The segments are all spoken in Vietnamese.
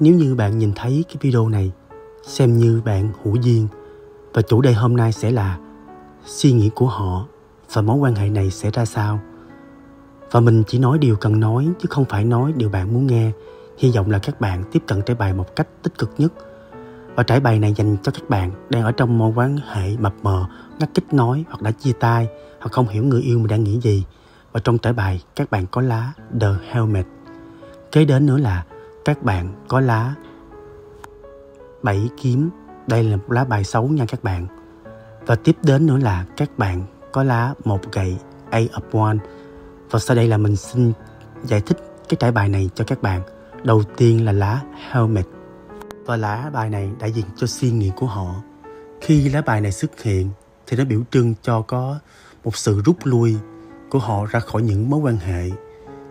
Nếu như bạn nhìn thấy cái video này, xem như bạn hữu duyên, và chủ đề hôm nay sẽ là suy nghĩ của họ và mối quan hệ này sẽ ra sao. Và mình chỉ nói điều cần nói chứ không phải nói điều bạn muốn nghe. Hy vọng là các bạn tiếp cận trải bài một cách tích cực nhất. Và trải bài này dành cho các bạn đang ở trong mối quan hệ mập mờ, ngắt kết nối hoặc đã chia tay, hoặc không hiểu người yêu mình đang nghĩ gì. Và trong trải bài các bạn có lá The Helmet. Kế đến nữa là các bạn có lá 7 kiếm. Đây là một lá bài xấu nha các bạn. Và tiếp đến nữa là các bạn có lá 1 gậy Ace of Wands. Và sau đây là mình xin giải thích cái trải bài này cho các bạn. Đầu tiên là lá Hermit. Và lá bài này đại diện cho suy nghĩ của họ. Khi lá bài này xuất hiện thì nó biểu trưng cho có một sự rút lui của họ ra khỏi những mối quan hệ,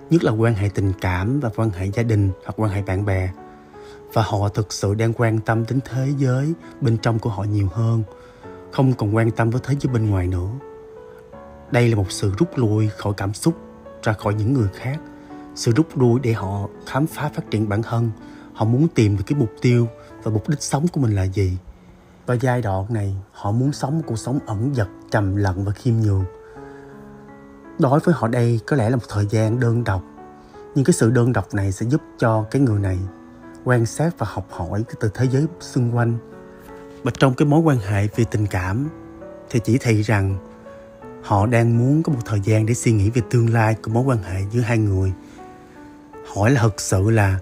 nhất là quan hệ tình cảm và quan hệ gia đình hoặc quan hệ bạn bè. Và họ thực sự đang quan tâm đến thế giới bên trong của họ nhiều hơn, không còn quan tâm với thế giới bên ngoài nữa. Đây là một sự rút lui khỏi cảm xúc, ra khỏi những người khác. Sự rút lui để họ khám phá, phát triển bản thân. Họ muốn tìm được cái mục tiêu và mục đích sống của mình là gì. Và giai đoạn này họ muốn sống một cuộc sống ẩn dật, trầm lặng và khiêm nhường. Đối với họ đây có lẽ là một thời gian đơn độc. Nhưng cái sự đơn độc này sẽ giúp cho cái người này quan sát và học hỏi từ thế giới xung quanh. Và trong cái mối quan hệ về tình cảm thì chỉ thị rằng họ đang muốn có một thời gian để suy nghĩ về tương lai của mối quan hệ giữa hai người. Hỏi là thật sự là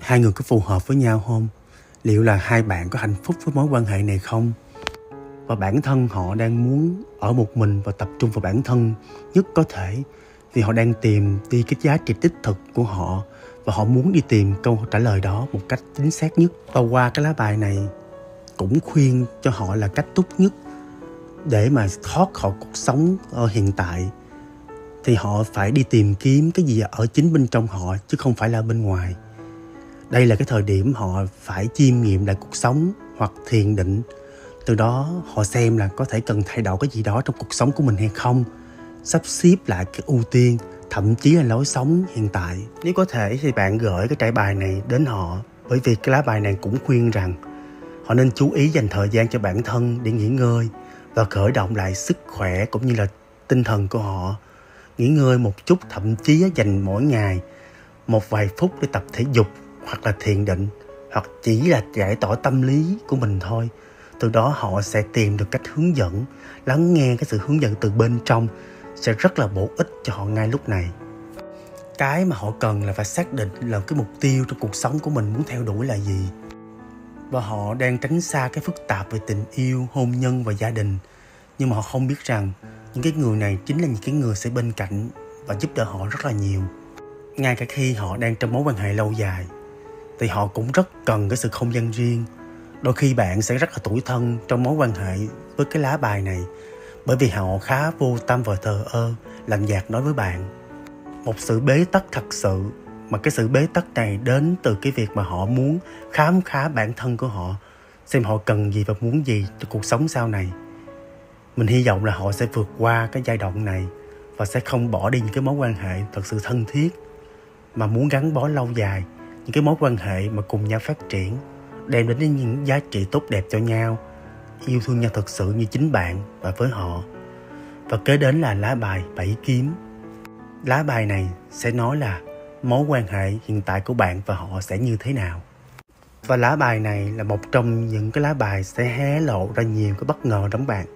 hai người có phù hợp với nhau không? Liệu là hai bạn có hạnh phúc với mối quan hệ này không? Và bản thân họ đang muốn ở một mình và tập trung vào bản thân nhất có thể. Vì họ đang tìm đi cái giá trị đích thực của họ. Và họ muốn đi tìm câu trả lời đó một cách chính xác nhất. Và qua cái lá bài này cũng khuyên cho họ là cách tốt nhất để mà thoát khỏi cuộc sống hiện tại thì họ phải đi tìm kiếm cái gì ở chính bên trong họ chứ không phải là bên ngoài. Đây là cái thời điểm họ phải chiêm nghiệm lại cuộc sống hoặc thiền định. Từ đó họ xem là có thể cần thay đổi cái gì đó trong cuộc sống của mình hay không, sắp xếp lại cái ưu tiên, thậm chí là lối sống hiện tại. Nếu có thể thì bạn gửi cái trải bài này đến họ, bởi vì cái lá bài này cũng khuyên rằng họ nên chú ý dành thời gian cho bản thân để nghỉ ngơi và khởi động lại sức khỏe cũng như là tinh thần của họ. Nghỉ ngơi một chút, thậm chí dành mỗi ngày một vài phút để tập thể dục hoặc là thiền định, hoặc chỉ là giải tỏa tâm lý của mình thôi. Từ đó họ sẽ tìm được cách hướng dẫn, lắng nghe cái sự hướng dẫn từ bên trong sẽ rất là bổ ích cho họ ngay lúc này. Cái mà họ cần là phải xác định là cái mục tiêu trong cuộc sống của mình muốn theo đuổi là gì. Và họ đang tránh xa cái phức tạp về tình yêu, hôn nhân và gia đình. Nhưng mà họ không biết rằng những cái người này chính là những cái người sẽ bên cạnh và giúp đỡ họ rất là nhiều. Ngay cả khi họ đang trong mối quan hệ lâu dài thì họ cũng rất cần cái sự không gian riêng. Đôi khi bạn sẽ rất là tủi thân trong mối quan hệ với cái lá bài này, bởi vì họ khá vô tâm và thờ ơ, lạnh nhạt đối với bạn. Một sự bế tắc thật sự. Mà cái sự bế tắc này đến từ cái việc mà họ muốn khám phá bản thân của họ, xem họ cần gì và muốn gì cho cuộc sống sau này. Mình hy vọng là họ sẽ vượt qua cái giai đoạn này và sẽ không bỏ đi những cái mối quan hệ thật sự thân thiết, mà muốn gắn bó lâu dài, những cái mối quan hệ mà cùng nhau phát triển, đem đến những giá trị tốt đẹp cho nhau, yêu thương nhau thật sự như chính bạn và với họ. Và kế đến là lá bài 7 kiếm. Lá bài này sẽ nói là mối quan hệ hiện tại của bạn và họ sẽ như thế nào. Và lá bài này là một trong những cái lá bài sẽ hé lộ ra nhiều cái bất ngờ trong bạn.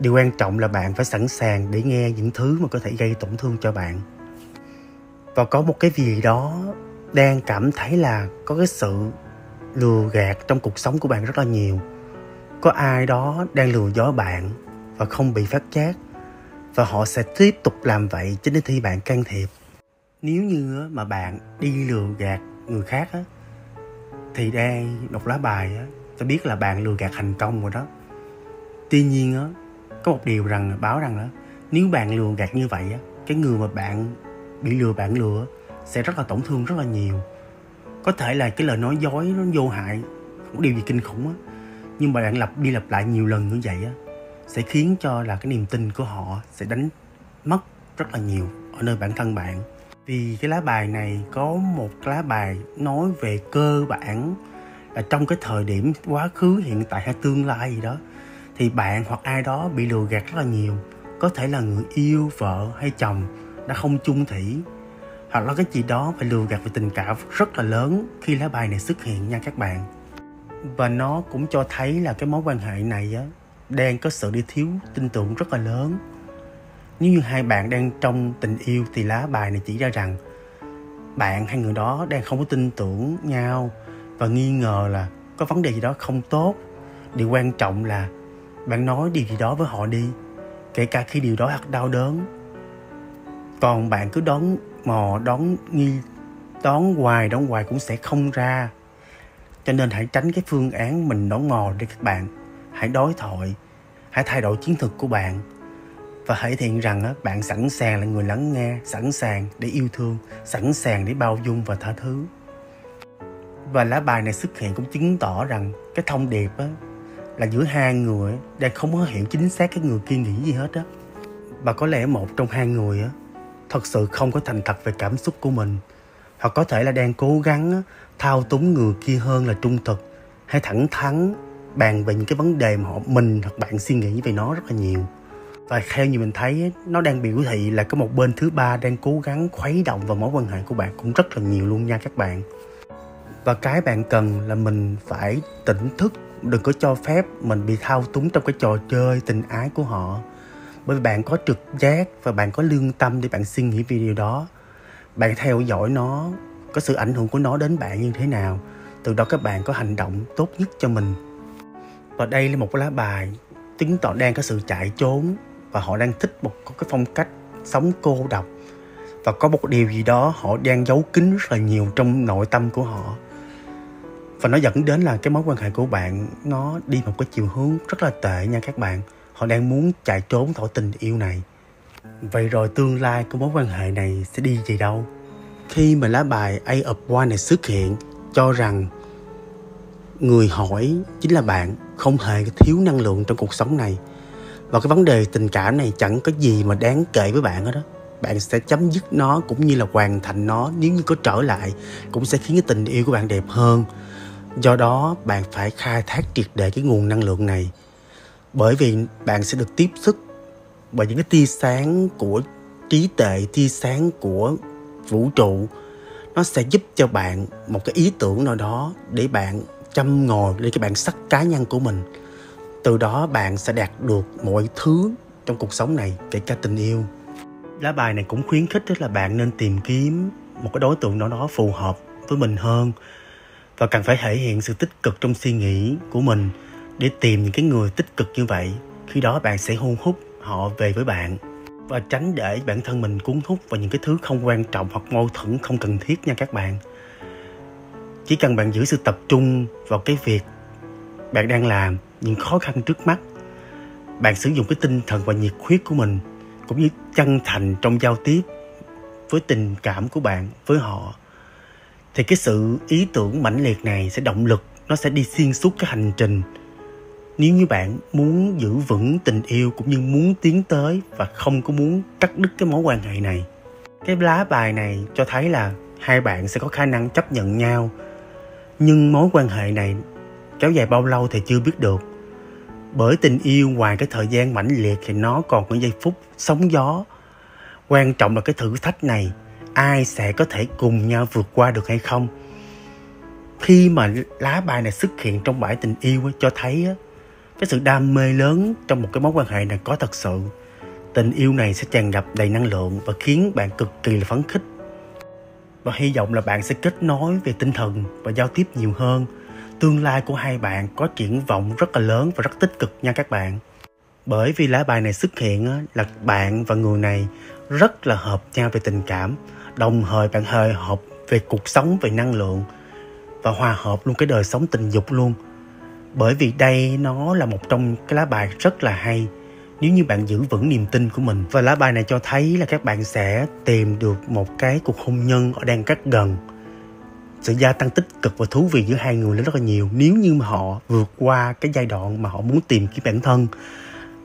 Điều quan trọng là bạn phải sẵn sàng để nghe những thứ mà có thể gây tổn thương cho bạn. Và có một cái gì đó đang cảm thấy là có cái sự lừa gạt trong cuộc sống của bạn rất là nhiều. Có ai đó đang lừa dối bạn và không bị phát giác. Và họ sẽ tiếp tục làm vậy cho đến khi bạn can thiệp. Nếu như mà bạn đi lừa gạt người khác thì đang đọc lá bài sẽ biết là bạn lừa gạt thành công rồi đó. Tuy nhiên có một điều rằng báo rằng đó, nếu bạn lừa gạt như vậy, cái người mà bạn bị lừa, bạn lừa sẽ rất là tổn thương rất là nhiều. Có thể là cái lời nói dối nó vô hại, không điều gì kinh khủng nhưng mà bạn lặp đi lặp lại nhiều lần như vậy sẽ khiến cho là cái niềm tin của họ sẽ đánh mất rất là nhiều ở nơi bản thân bạn. Vì cái lá bài này có một lá bài nói về cơ bản là trong cái thời điểm quá khứ, hiện tại hay tương lai gì đó, thì bạn hoặc ai đó bị lừa gạt rất là nhiều. Có thể là người yêu, vợ hay chồng đã không chung thủy, hoặc là cái gì đó phải lừa gạt về tình cảm rất là lớn khi lá bài này xuất hiện nha các bạn. Và nó cũng cho thấy là cái mối quan hệ này á, đang có sự đi thiếu tin tưởng rất là lớn. Nếu như hai bạn đang trong tình yêu thì lá bài này chỉ ra rằng bạn hay người đó đang không có tin tưởng nhau và nghi ngờ là có vấn đề gì đó không tốt. Điều quan trọng là bạn nói điều gì đó với họ đi, kể cả khi điều đó thật đau đớn. Còn bạn cứ đoán hoài cũng sẽ không ra. Cho nên hãy tránh cái phương án mình đoán mò đi các bạn. Hãy đối thoại, hãy thay đổi chiến thuật của bạn, và hãy thể hiện rằng bạn sẵn sàng là người lắng nghe, sẵn sàng để yêu thương, sẵn sàng để bao dung và tha thứ. Và lá bài này xuất hiện cũng chứng tỏ rằng cái thông điệp là giữa hai người đang không có hiểu chính xác cái người kia nghĩ gì hết á. Và có lẽ một trong hai người thật sự không có thành thật về cảm xúc của mình, hoặc có thể là đang cố gắng thao túng người kia hơn là trung thực hay thẳng thắn bàn về những cái vấn đề mà mình hoặc bạn suy nghĩ về nó rất là nhiều. Và theo như mình thấy, nó đang biểu thị là có một bên thứ ba đang cố gắng khuấy động vào mối quan hệ của bạn cũng rất là nhiều luôn nha các bạn. Và cái bạn cần là mình phải tỉnh thức, đừng có cho phép mình bị thao túng trong cái trò chơi tình ái của họ. Bởi vì bạn có trực giác và bạn có lương tâm để bạn suy nghĩ về điều đó. Bạn theo dõi nó, có sự ảnh hưởng của nó đến bạn như thế nào. Từ đó các bạn có hành động tốt nhất cho mình. Và đây là một lá bài chứng tỏ đang có sự chạy trốn, và họ đang thích một cái phong cách sống cô độc, và có một điều gì đó họ đang giấu kín rất là nhiều trong nội tâm của họ. Và nó dẫn đến là cái mối quan hệ của bạn nó đi một cái chiều hướng rất là tệ nha các bạn. Họ đang muốn chạy trốn khỏi tình yêu này. Vậy rồi tương lai của mối quan hệ này sẽ đi về đâu? Khi mà lá bài Ace of Wands này xuất hiện cho rằng người hỏi chính là bạn, không hề thiếu năng lượng trong cuộc sống này. Và cái vấn đề tình cảm này chẳng có gì mà đáng kể với bạn hết đó. Bạn sẽ chấm dứt nó cũng như là hoàn thành nó, nếu như có trở lại cũng sẽ khiến cái tình yêu của bạn đẹp hơn. Do đó bạn phải khai thác triệt để cái nguồn năng lượng này, bởi vì bạn sẽ được tiếp sức bởi những cái tia sáng của trí tuệ, tia sáng của vũ trụ. Nó sẽ giúp cho bạn một cái ý tưởng nào đó để bạn châm ngòi lên cái bản sắc cá nhân của mình. Từ đó bạn sẽ đạt được mọi thứ trong cuộc sống này, kể cả tình yêu. Lá bài này cũng khuyến khích là bạn nên tìm kiếm một cái đối tượng nào đó phù hợp với mình hơn, và cần phải thể hiện sự tích cực trong suy nghĩ của mình để tìm những cái người tích cực như vậy. Khi đó bạn sẽ thu hút họ về với bạn, và tránh để bản thân mình cuốn hút vào những cái thứ không quan trọng hoặc mâu thuẫn không cần thiết nha các bạn. Chỉ cần bạn giữ sự tập trung vào cái việc bạn đang làm, những khó khăn trước mắt, bạn sử dụng cái tinh thần và nhiệt huyết của mình, cũng như chân thành trong giao tiếp với tình cảm của bạn với họ, thì cái sự ý tưởng mãnh liệt này sẽ động lực, nó sẽ đi xuyên suốt cái hành trình. Nếu như bạn muốn giữ vững tình yêu cũng như muốn tiến tới và không có muốn cắt đứt cái mối quan hệ này. Cái lá bài này cho thấy là hai bạn sẽ có khả năng chấp nhận nhau, nhưng mối quan hệ này kéo dài bao lâu thì chưa biết được. Bởi tình yêu ngoài cái thời gian mãnh liệt thì nó còn những giây phút sóng gió. Quan trọng là cái thử thách này, ai sẽ có thể cùng nhau vượt qua được hay không. Khi mà lá bài này xuất hiện trong bãi tình yêu cho thấy cái sự đam mê lớn trong một cái mối quan hệ này có thật sự. Tình yêu này sẽ tràn ngập đầy năng lượng và khiến bạn cực kỳ là phấn khích. Và hy vọng là bạn sẽ kết nối về tinh thần và giao tiếp nhiều hơn. Tương lai của hai bạn có triển vọng rất là lớn và rất tích cực nha các bạn. Bởi vì lá bài này xuất hiện là bạn và người này rất là hợp nhau về tình cảm, đồng thời bạn hơi hợp về cuộc sống, về năng lượng, và hòa hợp luôn cái đời sống tình dục luôn. Bởi vì đây nó là một trong cái lá bài rất là hay nếu như bạn giữ vững niềm tin của mình. Và lá bài này cho thấy là các bạn sẽ tìm được một cái cuộc hôn nhân đang rất gần. Sự gia tăng tích cực và thú vị giữa hai người rất là nhiều, nếu như mà họ vượt qua cái giai đoạn mà họ muốn tìm kiếm bản thân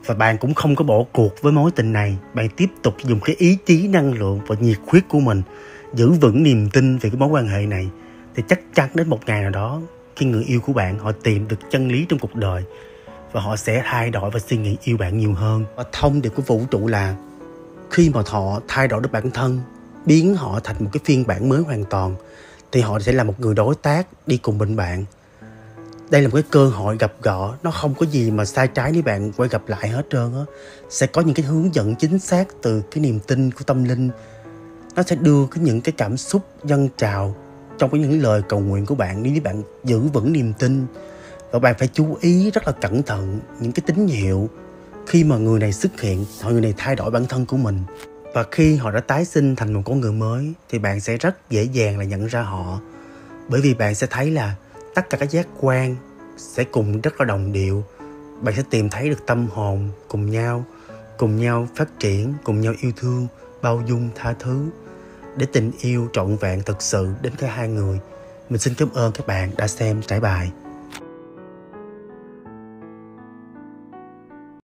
Và bạn cũng không có bỏ cuộc với mối tình này. Bạn tiếp tục dùng cái ý chí, năng lượng và nhiệt huyết của mình giữ vững niềm tin về cái mối quan hệ này. Thì chắc chắn đến một ngày nào đó, khi người yêu của bạn họ tìm được chân lý trong cuộc đời và họ sẽ thay đổi và suy nghĩ yêu bạn nhiều hơn. Và thông điệp của vũ trụ là khi mà họ thay đổi được bản thân, biến họ thành một cái phiên bản mới hoàn toàn, thì họ sẽ là một người đối tác đi cùng bên bạn. Đây là một cái cơ hội gặp gỡ, nó không có gì mà sai trái nếu bạn quay gặp lại hết trơn á. Sẽ có những cái hướng dẫn chính xác từ cái niềm tin của tâm linh. Nó sẽ đưa những cái cảm xúc dâng trào trong những lời cầu nguyện của bạn nếu bạn giữ vững niềm tin. Và bạn phải chú ý rất là cẩn thận những cái tín hiệu khi mà người này xuất hiện, người này thay đổi bản thân của mình. Và khi họ đã tái sinh thành một con người mới thì bạn sẽ rất dễ dàng là nhận ra họ. Bởi vì bạn sẽ thấy là tất cả các giác quan sẽ cùng rất là đồng điệu. Bạn sẽ tìm thấy được tâm hồn cùng nhau phát triển, cùng nhau yêu thương, bao dung, tha thứ, để tình yêu trọn vẹn thực sự đến cả hai người. Mình xin cảm ơn các bạn đã xem trải bài.